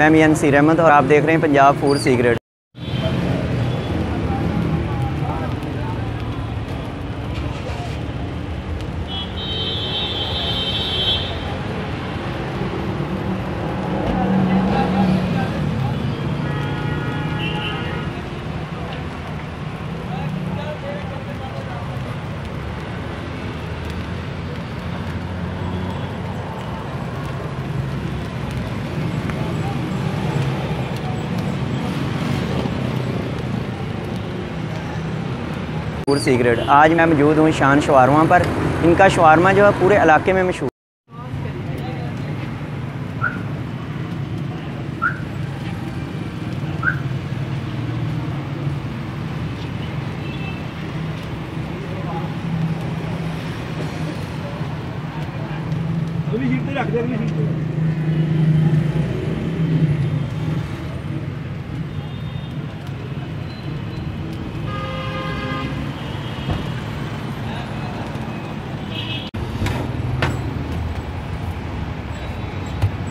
मैं मियां नसीर अहमद और आप देख रहे हैं Punjab food secret. Food secret आज मैं मौजूद हूँ शान शवारमा पर। इनका शवारमा जो है पूरे इलाके में मशहूर।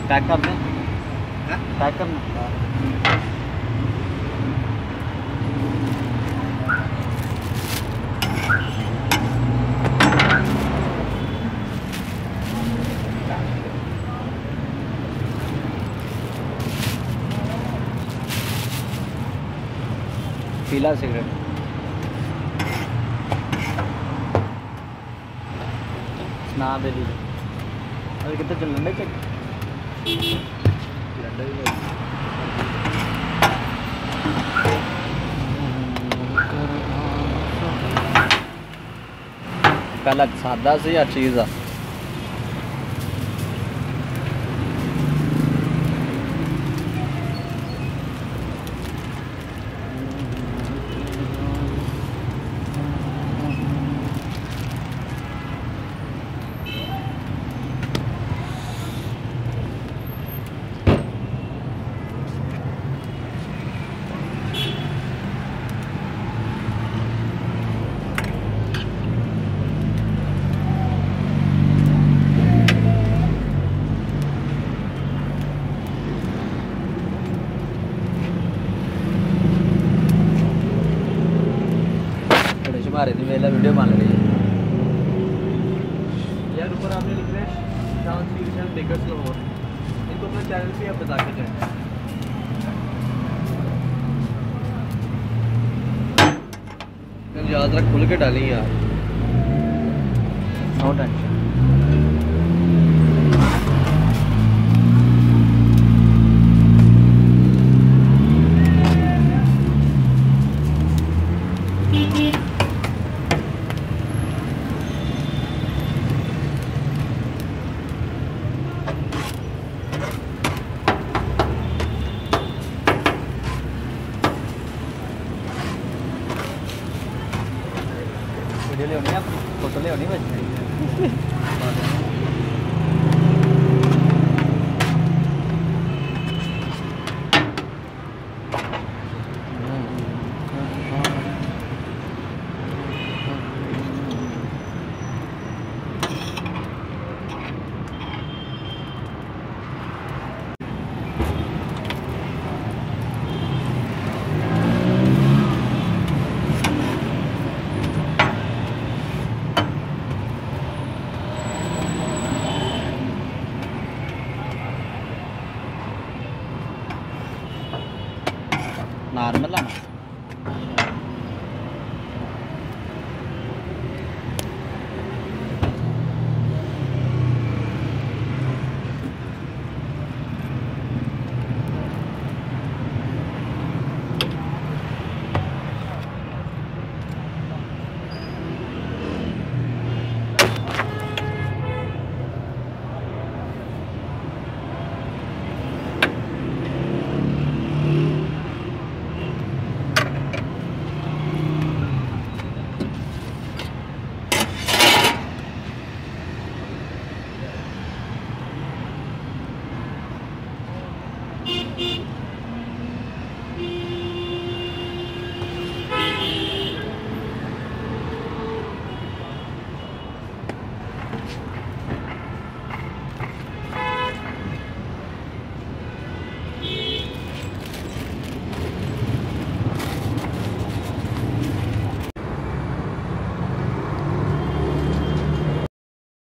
पैक कर दें, पैक करना। पीला सिगरेट ना दे दीजिए। अरे कितने चल रहे हैं? पहला सादा से या चीज़ आ मेरा वीडियो मान रही है यार। ऊपर आपने लिख रहे हैं डांस म्यूजिशियन बेकर्स लोग, इनको अपने चैनल पे आप बता के जाए। याद रख, खुल के डालें यार, नो टेंशन। फोटो ले होनी बस। नार्मल है।